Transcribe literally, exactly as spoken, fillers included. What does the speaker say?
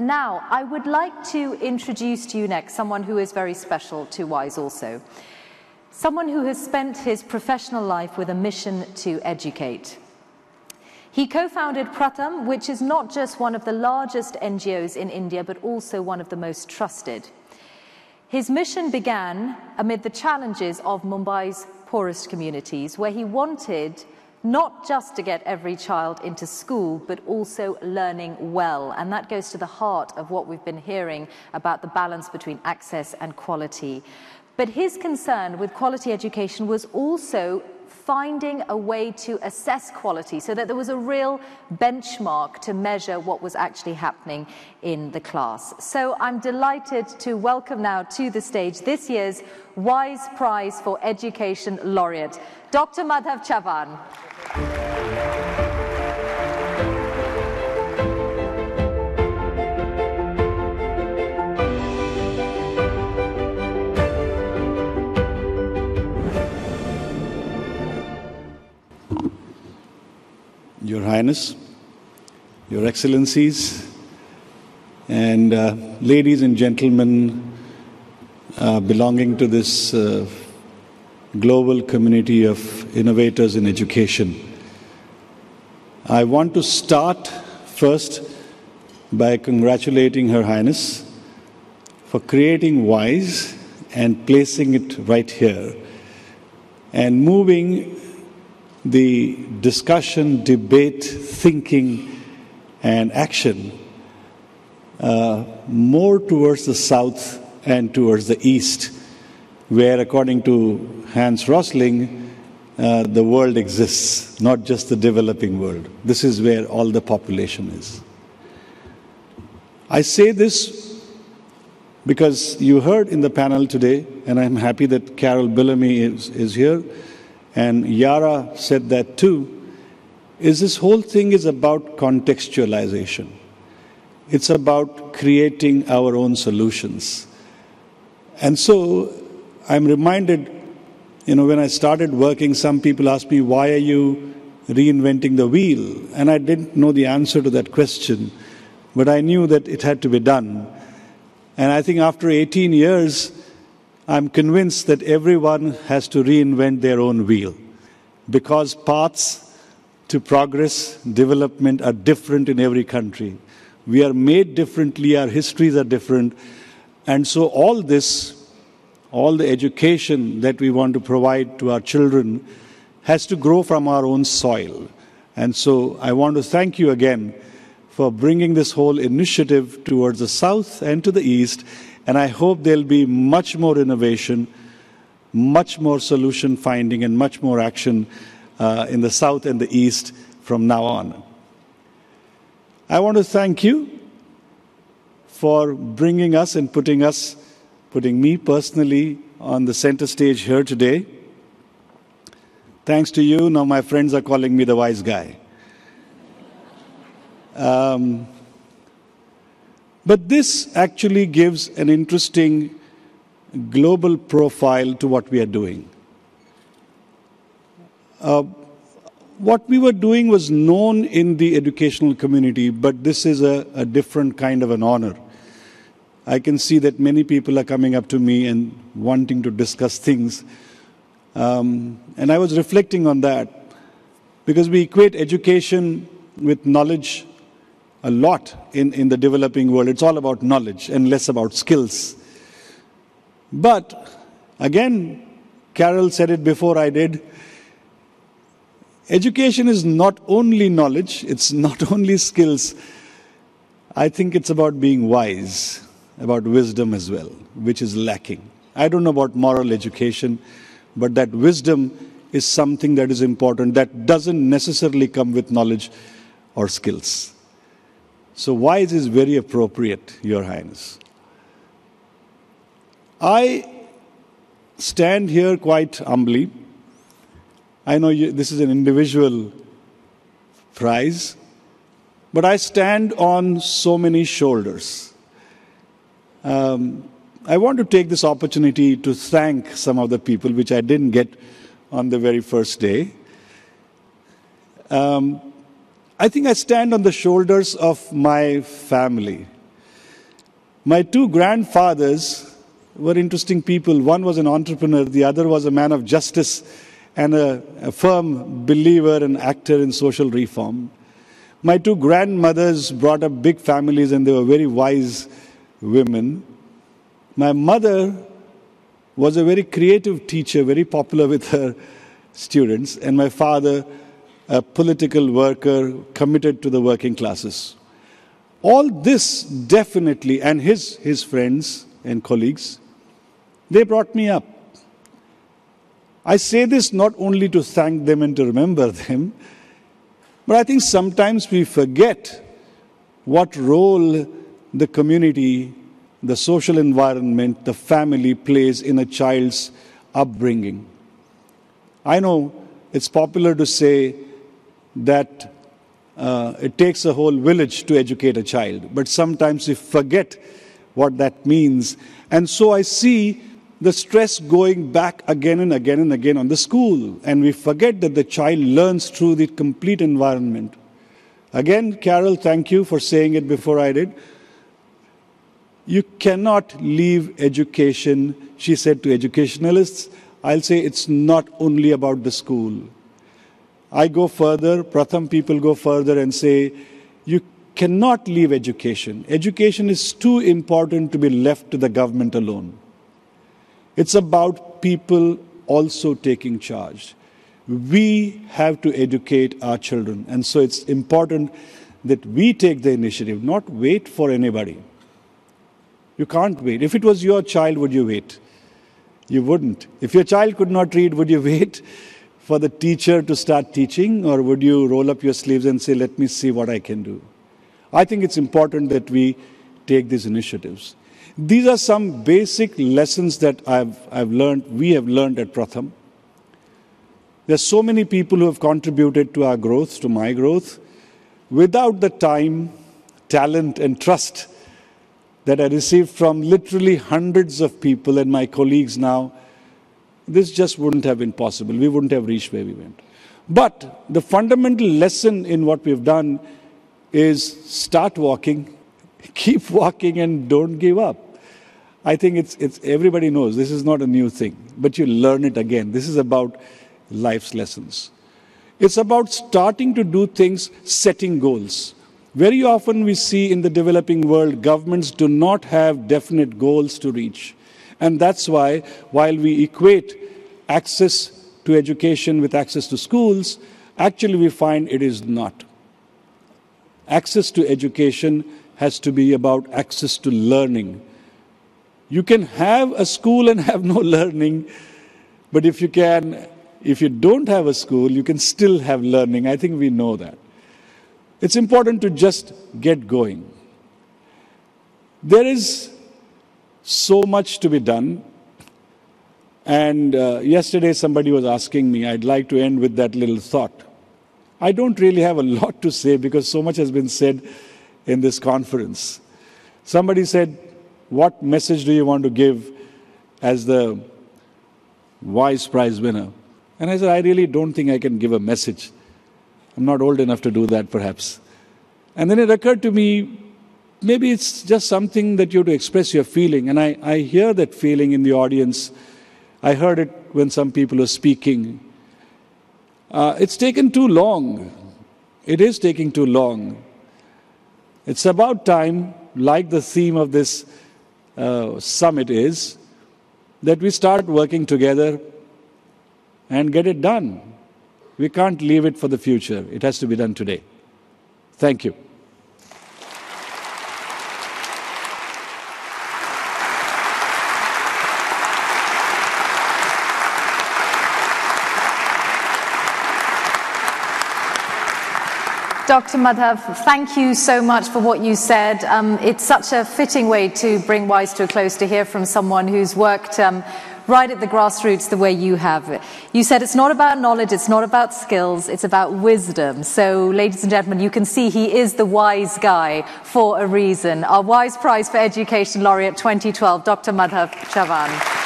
Now, I would like to introduce to you next someone who is very special to WISE also. Someone who has spent his professional life with a mission to educate. He co-founded Pratham, which is not just one of the largest N G Os in India, but also one of the most trusted. His mission began amid the challenges of Mumbai's poorest communities, where he wanted not just to get every child into school, but also learning well. And that goes to the heart of what we've been hearing about the balance between access and quality. But his concern with quality education was also finding a way to assess quality so that there was a real benchmark to measure what was actually happening in the class. So I'm delighted to welcome now to the stage this year's WISE Prize for Education laureate, Doctor Madhav Chavan. Your Highness, Your Excellencies, and uh, ladies and gentlemen uh, belonging to this uh, global community of innovators in education. I want to start first by congratulating Her Highness for creating WISE and placing it right here and moving the discussion, debate, thinking, and action uh, more towards the south and towards the east, where, according to Hans Rosling, uh, the world exists, not just the developing world. This is where all the population is. I say this because you heard in the panel today, and I'm happy that Carol Bellamy is, is here, and Yara said that too, is this whole thing is about contextualization. It's about creating our own solutions. And so I'm reminded, you know, when I started working, some people asked me, why are you reinventing the wheel? And I didn't know the answer to that question, but I knew that it had to be done. And I think after eighteen years, I'm convinced that everyone has to reinvent their own wheel, because paths to progress, development are different in every country. We are made differently, our histories are different. And so all this, all the education that we want to provide to our children has to grow from our own soil. And so I want to thank you again for bringing this whole initiative towards the south and to the east. And I hope there'll be much more innovation, much more solution finding, and much more action uh, in the south and the east from now on. I want to thank you for bringing us and putting us, putting me personally on the center stage here today. Thanks to you, now my friends are calling me the wise guy. Um, But this actually gives an interesting global profile to what we are doing. Uh, what we were doing was known in the educational community, but this is a, a different kind of an honor. I can see that many people are coming up to me and wanting to discuss things. Um, and I was reflecting on that, because we equate education with knowledge a lot in, in the developing world. It's all about knowledge and less about skills. But again, Carol said it before I did, education is not only knowledge, it's not only skills. I think it's about being wise, about wisdom as well, which is lacking. I don't know about moral education, but that wisdom is something that is important, that doesn't necessarily come with knowledge or skills. So WISE is very appropriate, Your Highness. I stand here quite humbly. I know you, this is an individual prize, but I stand on so many shoulders. Um, I want to take this opportunity to thank some of the people, which I didn't get on the very first day. Um, I think I stand on the shoulders of my family, My two grandfathers were interesting people. One was an entrepreneur, the other was a man of justice and a, a firm believer and actor in social reform. My two grandmothers brought up big families and they were very wise women. My mother was a very creative teacher, very popular with her students, and my father, a political worker committed to the working classes. All this definitely, and his, his friends and colleagues, they brought me up. I say this not only to thank them and to remember them, but I think sometimes we forget what role the community, the social environment, the family plays in a child's upbringing. I know it's popular to say that Uh, it takes a whole village to educate a child, but sometimes we forget what that means. And so I see the stress going back again and again and again on the school, and we forget that the child learns through the complete environment. Again, Carol, thank you for saying it before I did. You cannot leave education, she said to educationalists. I'll say it's not only about the school. I go further, Pratham people go further and say, you cannot leave education. Education is too important to be left to the government alone. It's about people also taking charge. We have to educate our children. And so it's important that we take the initiative, not wait for anybody. You can't wait. If it was your child, would you wait? You wouldn't. If your child could not read, would you wait for the teacher to start teaching, or would you roll up your sleeves and say, let me see what I can do? I think it's important that we take these initiatives. These are some basic lessons that I've, I've learned, we have learned at Pratham. There's so many people who have contributed to our growth, to my growth. Without the time, talent, and trust that I received from literally hundreds of people and my colleagues now, this just wouldn't have been possible. We wouldn't have reached where we went. But the fundamental lesson in what we've done is start walking, keep walking, and don't give up. I think it's, it's everybody knows this is not a new thing, but you learn it again. This is about life's lessons. It's about starting to do things, setting goals. Very often we see in the developing world, governments do not have definite goals to reach. And that's why, while we equate access to education with access to schools, actually we find it is not. Access to education has to be about access to learning. You can have a school and have no learning, but if you can, if you don't have a school, you can still have learning. I think we know that. It's important to just get going. There is so much to be done, and uh, yesterday somebody was asking me, I'd like to end with that little thought. I don't really have a lot to say because so much has been said in this conference. Somebody said, what message do you want to give as the WISE Prize winner? And I said, I really don't think I can give a message. I'm not old enough to do that perhaps. And then it occurred to me, maybe it's just something that you have to express your feeling. And I, I hear that feeling in the audience. I heard it when some people are speaking. Uh, it's taken too long. It is taking too long. It's about time, like the theme of this uh, summit is, that we start working together and get it done. We can't leave it for the future. It has to be done today. Thank you. Doctor Madhav, thank you so much for what you said. Um, it's such a fitting way to bring WISE to a close to hear from someone who's worked um, right at the grassroots the way you have. You said it's not about knowledge, it's not about skills, it's about wisdom. So, ladies and gentlemen, you can see he is the wise guy for a reason. Our WISE Prize for Education Laureate twenty twelve, Doctor Madhav Chavan.